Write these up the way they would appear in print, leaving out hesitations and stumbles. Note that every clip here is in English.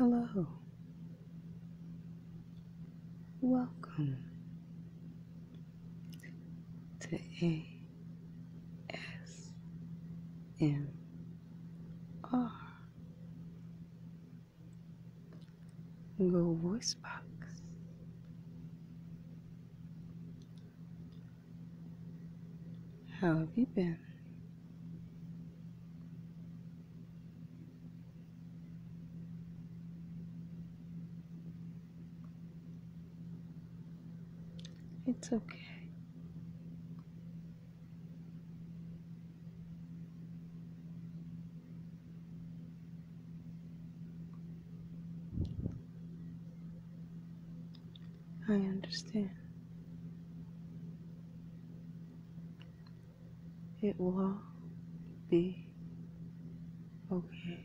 Hello. Welcome to ASMR Go Voice Box. How have you been? It's okay. I understand. It will all be okay.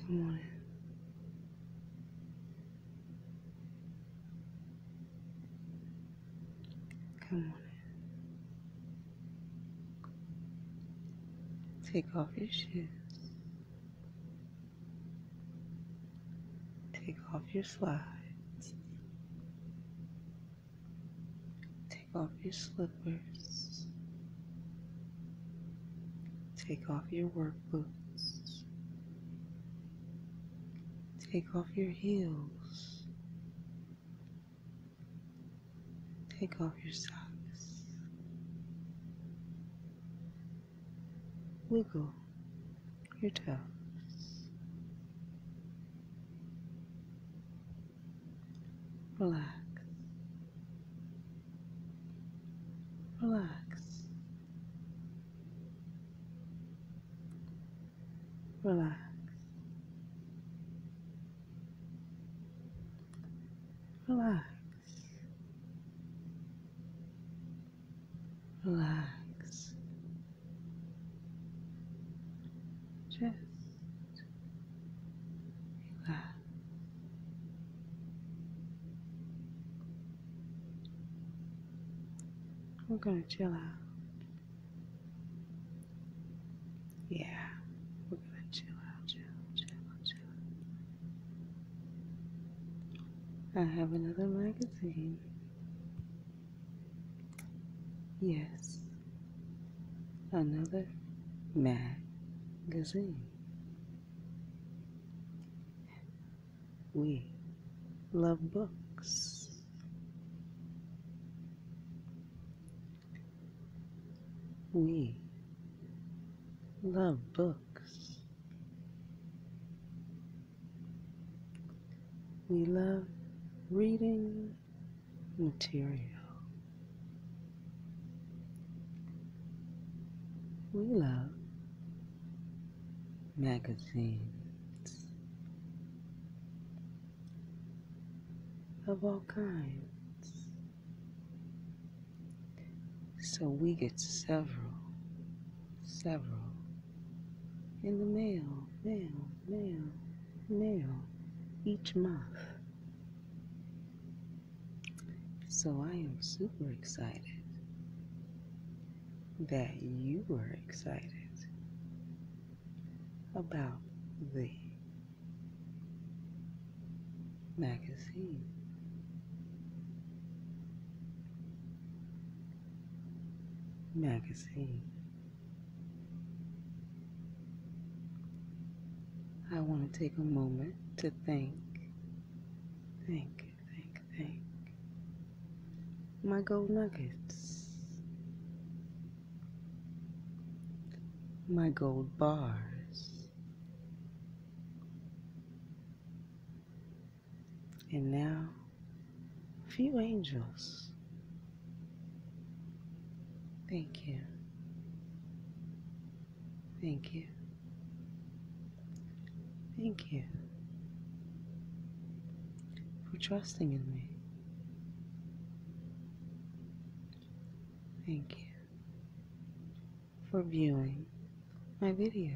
Come on in. Come on in. Take off your shoes. Take off your slides. Take off your slippers. Take off your work boots. Take off your heels. Take off your socks. Wiggle your toes. Relax. Relax. Relax. Relax. Relax. Just relax. We're going to chill out. Yeah. I have another magazine. Yes, another magazine. We love books. We love books. We love reading material. We love magazines of all kinds. So we get several in the mail each month. So I am super excited that you were excited about the magazine. I want to take a moment to thank MyGoldNuggets, MyGoldBars, and now few angels. Thank you. Thank you. Thank you for trusting in me. Thank you for viewing my video.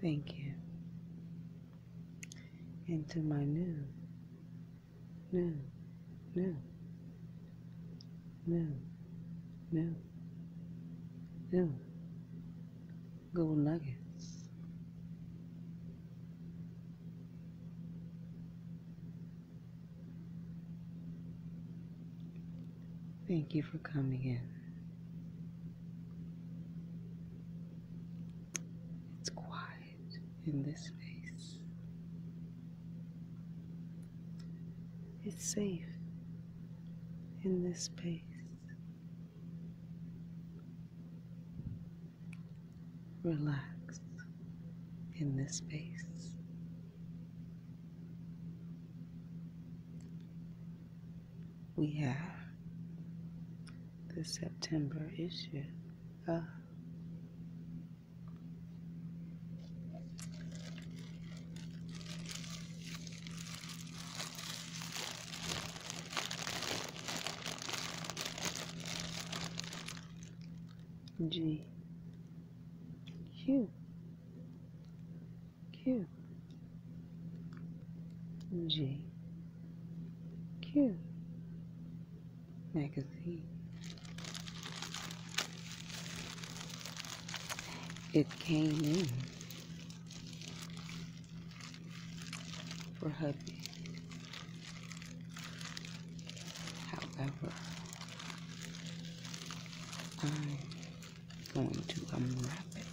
Thank you. And to my new gold nuggets. Thank you for coming in. It's quiet in this space. It's safe in this space. Relax in this space. We have the September issue of GQ magazine. It came in for hubby. However, I'm going to unwrap it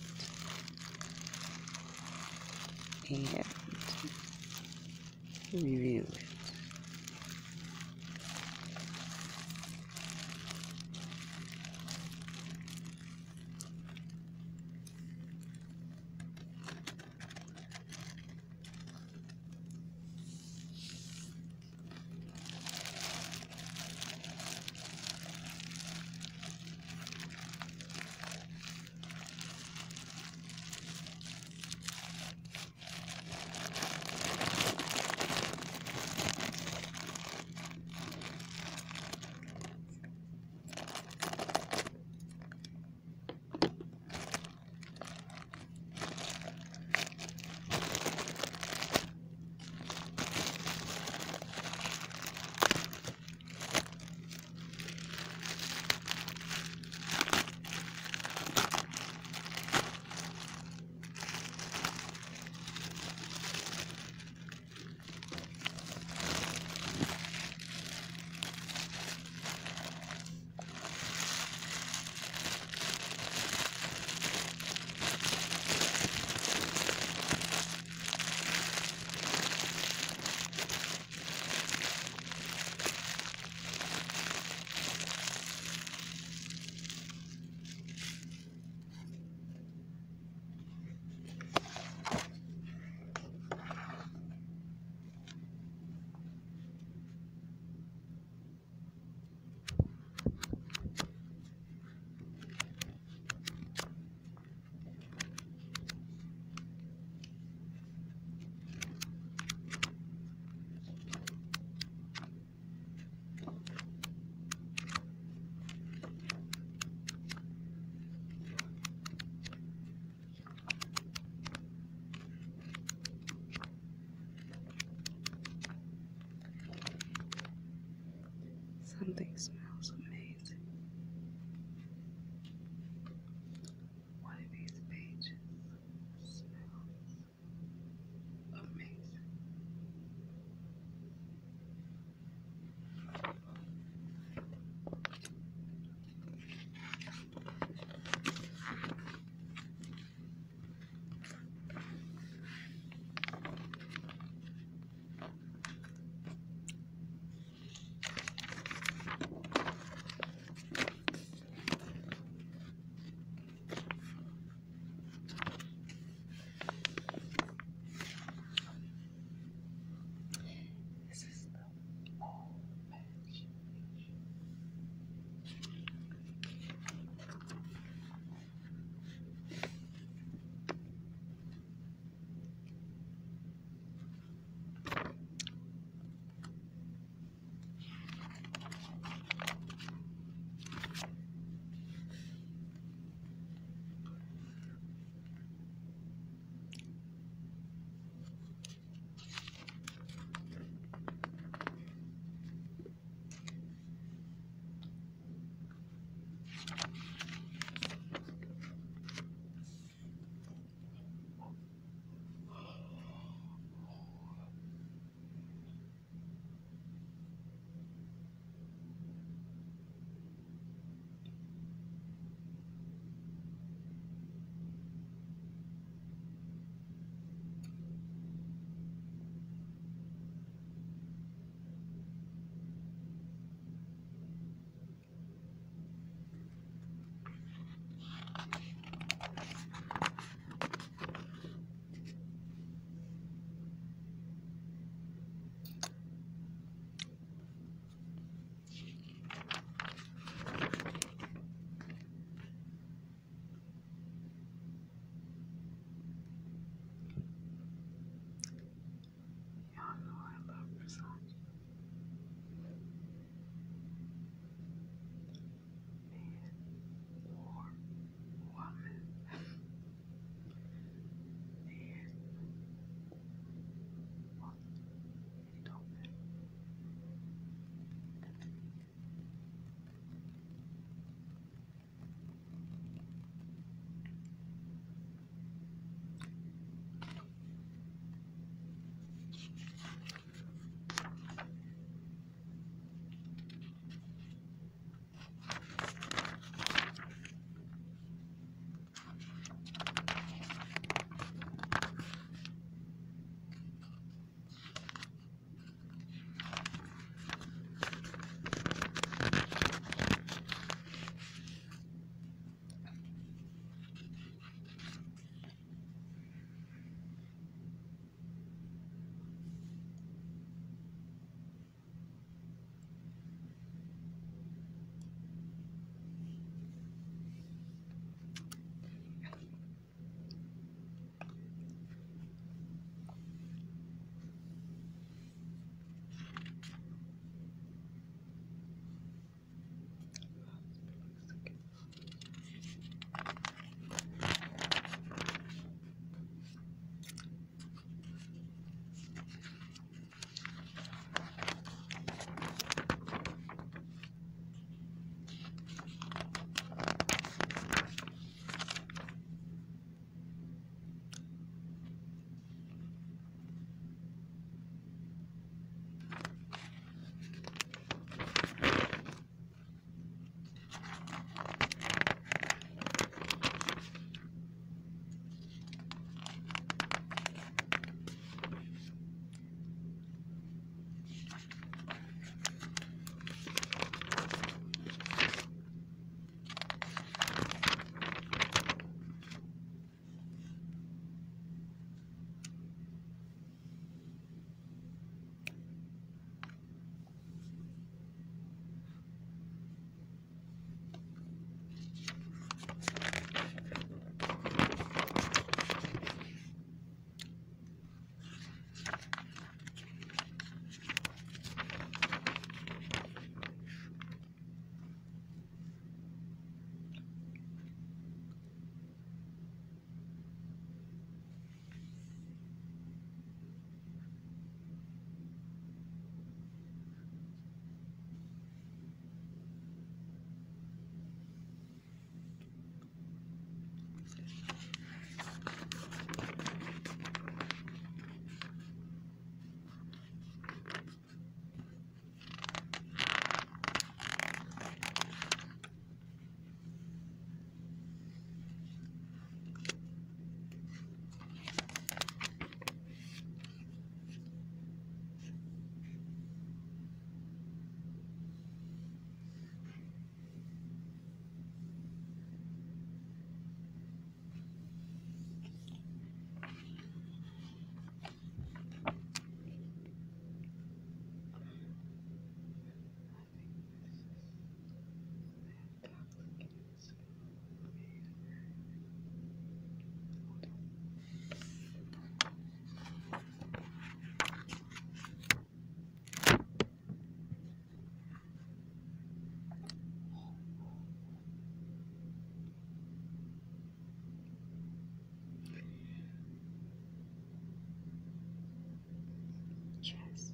and review it. Something smells amazing. One of these pages smells amazing. chest.